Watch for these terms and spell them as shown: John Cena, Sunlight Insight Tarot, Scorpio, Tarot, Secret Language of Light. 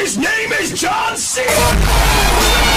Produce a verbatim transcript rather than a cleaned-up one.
his name is John Cena!